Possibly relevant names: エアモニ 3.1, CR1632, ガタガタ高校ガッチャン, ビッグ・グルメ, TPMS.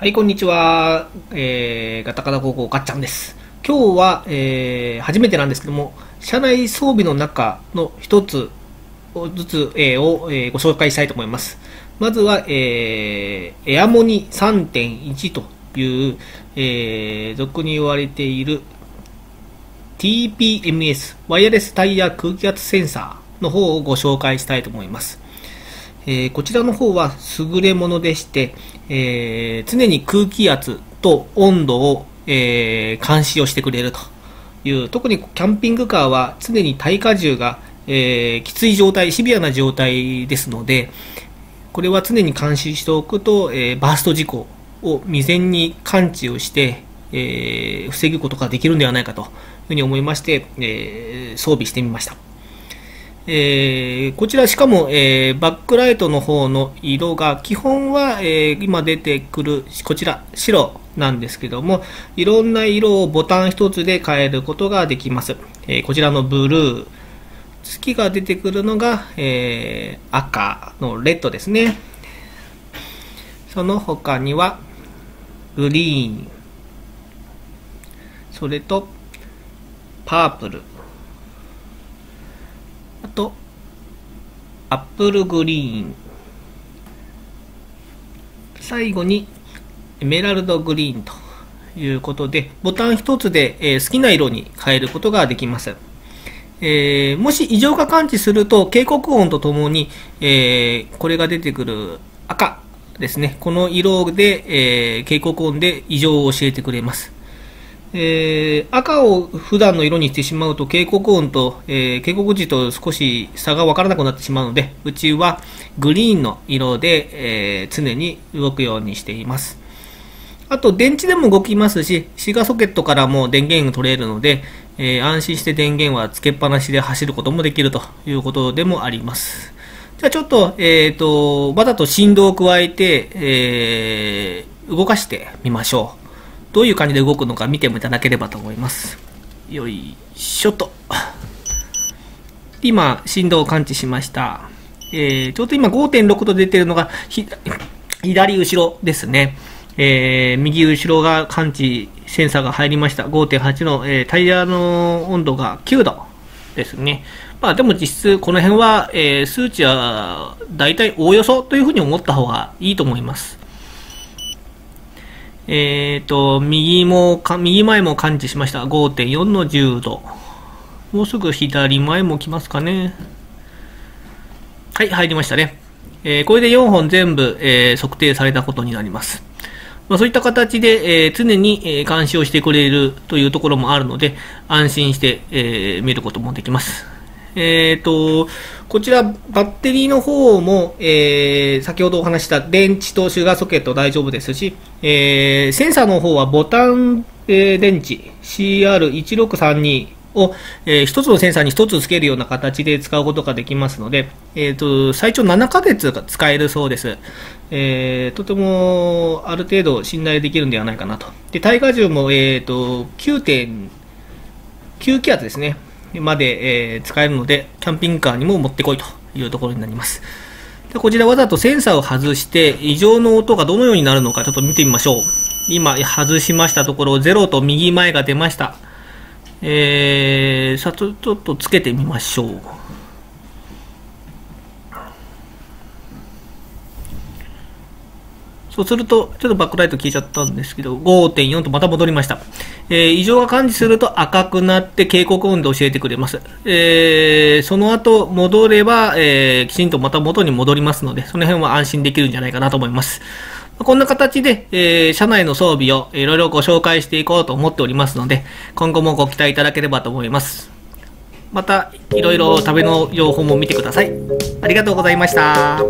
はい、こんにちは。ガタガタ高校ガッチャンです。今日は、初めてなんですけども、車内装備の中の一つずつ、ご紹介したいと思います。まずは、エアモニ 3.1 という、俗に言われている TPMS、ワイヤレスタイヤ空気圧センサーの方をご紹介したいと思います。こちらの方は優れものでして、常に空気圧と温度を、監視をしてくれるという、特にキャンピングカーは常に耐荷重が、きつい状態、シビアな状態ですので、これは常に監視しておくと、バースト事故を未然に感知をして、防ぐことができるんではないかというふうに思いまして、装備してみました。こちらしかも、バックライトの方の色が基本は、今出てくるこちら白なんですけども、いろんな色をボタン一つで変えることができます。こちらのブルー、月が出てくるのが、赤のレッドですね。その他にはグリーン、それとパープル、あと、アップルグリーン。最後に、エメラルドグリーンということで、ボタン一つで、好きな色に変えることができます。もし異常が感知すると、警告音とともに、これが出てくる赤ですね。この色で、警告音で異常を教えてくれます。赤を普段の色にしてしまうと警告音と、警告時と少し差が分からなくなってしまうので、うちはグリーンの色で、常に動くようにしています。あと電池でも動きますし、シガーソケットからも電源が取れるので、安心して電源はつけっぱなしで走ることもできるということでもあります。じゃあちょっと、わざと振動を加えて、動かしてみましょう。どういう感じで動くのか見てもいただければと思います。よいしょと。今、振動を感知しました。ちょうど今 5.6 と出ているのが左後ろですね。右後ろが感知、センサーが入りました。5.8 の、タイヤの温度が9度ですね。まあでも実質この辺は、数値は大体おおよそというふうに思った方がいいと思います。右前も感知しました。5.4 の10度。もうすぐ左前も来ますかね。はい、入りましたね。これで4本全部、測定されたことになります。まあ、そういった形で、常に、監視をしてくれるというところもあるので、安心して、見ることもできます。こちらバッテリーの方も、先ほどお話した電池とシュガーソケット大丈夫ですし、センサーの方はボタン、電池 CR1632 を、1つのセンサーに1つつけるような形で使うことができますので、最長7ヶ月が使えるそうです。とてもある程度信頼できるんではないかなと。で耐荷重も、9.9 気圧ですねまで、使えるので、キャンピングカーにも持ってこいというところになります。でこちらわざとセンサーを外して、異常の音がどのようになるのかちょっと見てみましょう。今、外しましたところ、0と右前が出ました。ちょっとつけてみましょう。そうすると、ちょっとバックライト消えちゃったんですけど、5.4 とまた戻りました。異常が感知すると赤くなって警告音で教えてくれます。その後戻れば、きちんとまた元に戻りますので、その辺は安心できるんじゃないかなと思います。こんな形で、車内の装備をいろいろご紹介していこうと思っておりますので、今後もご期待いただければと思います。また、いろいろ旅の情報も見てください。ありがとうございました。